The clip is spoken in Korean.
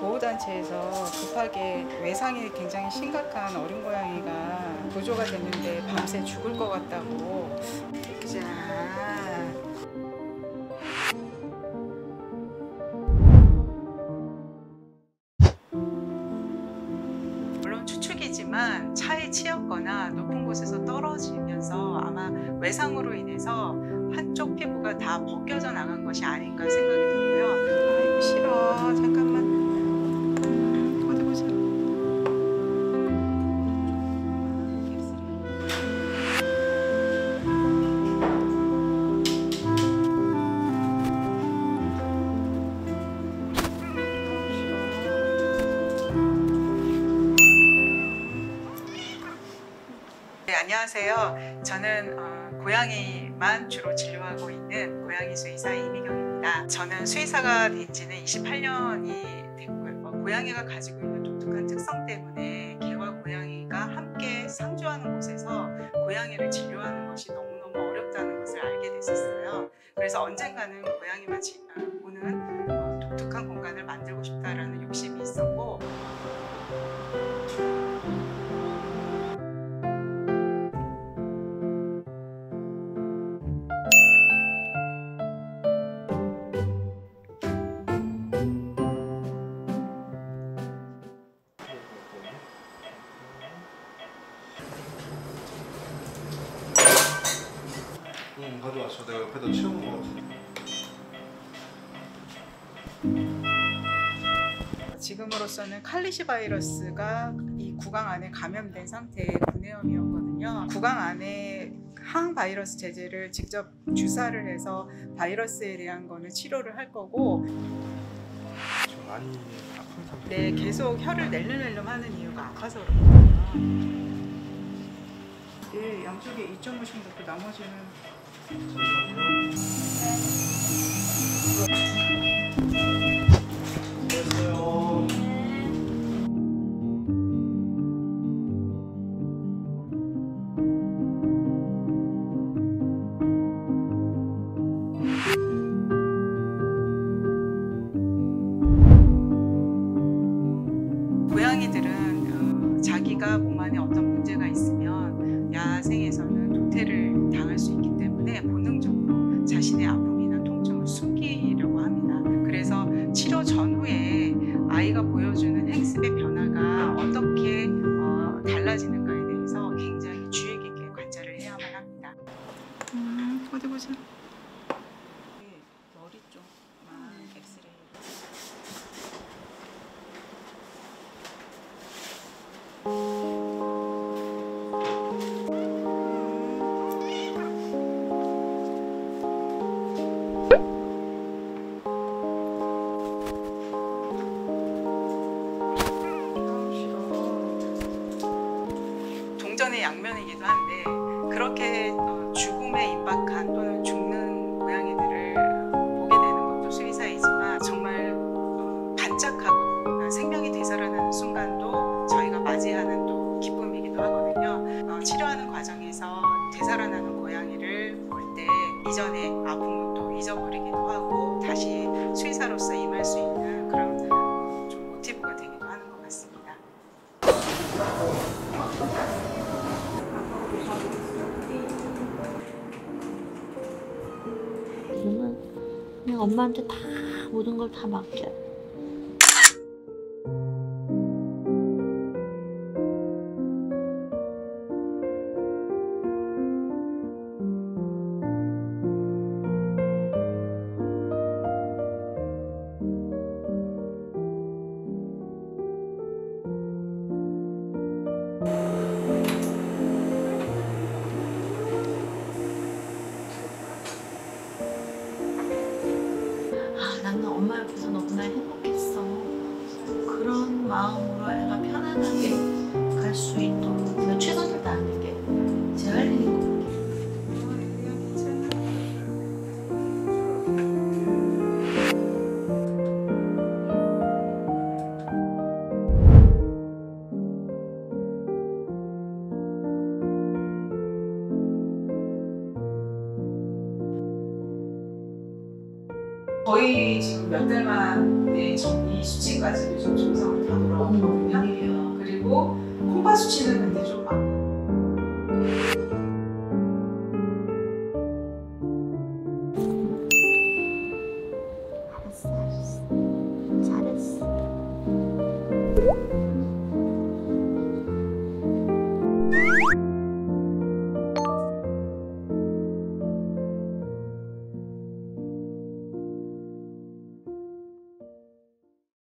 보호단체에서 급하게 외상이 굉장히 심각한 어린 고양이가 보조가 됐는데 밤새 죽을 것 같다고. 물론 추측이지만 차에 치였거나 높은 곳에서 떨어지면서 아마 외상으로 인해서 한쪽 피부가 다 벗겨져 나간 것이 아닌가 생각이 들고요. 아이고 싫어, 잠깐만. 안녕하세요. 저는 고양이만 주로 진료하고 있는 고양이 수의사 이미경입니다. 저는 수의사가 된 지는 28년이 됐고요. 고양이가 가지고 있는 독특한 특성 때문에 개와 고양이가 함께 상주하는 곳에서 고양이를 진료하는 것이 너무너무 어렵다는 것을 알게 됐었어요. 그래서 언젠가는 고양이만 보는 독특한 공간을 만들고 싶다라는 욕심이 있었고, 가져왔어. 내가 옆에다 치워놓은 것 같아. 지금으로서는 칼리시 바이러스가 이 구강 안에 감염된 상태의 구내염이었거든요. 구강 안에 항바이러스 제제를 직접 주사를 해서 바이러스에 대한 거는 치료를 할 거고, 좀 많이 아픈 상태. 네, 계속 혀를 낼름낼름 하는 이유가 아파서 그렇거든요. 네, 양쪽에 2.5씩 넣고 나머지는 됐어요. 고양이들은 자기가 몸 안에 어떤 문제가 있으면 야생에서는 도태를 당할 수 있기 때문에 본능적으로 자신의 아픔이나 통증을 숨기려고 합니다. 그래서 치료 전후에 아이가 보여주는 행습의 변화가 어떻게 달라지는가에 대해서 굉장히 주의 깊게 관찰을 해야만 합니다. 어디 보자. 네, 머리 쪽만 엑스레이. 동전의 양면이기도 한데, 그렇게 죽음에 임박한 또는 죽는 고양이들을 보게 되는 것도 수의사이지만, 정말 반짝하고 생명이 되살아나는 순간도 저희가 맞이하는 또 기쁨이기도 하거든요. 치료하는 과정에서 되살아나는 고양이를 볼 때 이전의 아픔은 또 잊어버리기도 하고 다시 수의사로서 임할 수 있는 그런 좀 모티브가 되기도 하는 것 같습니다. 지금은 그냥 엄마한테 다 모든 걸 다 맡겨요. 나는 엄마 옆에서 너무나 행복했어. 그런 마음으로 애가 편안하게 갈 수 있도록 내가 최선을 다하는 게 제 할 일인 것 같아요. 거의 지금 몇 달 만에 이 수치까지도 좀 정상으로 다 돌아온 편이에요. 그리고 콩팥 수치는 근데 좀 많고. 잘했어.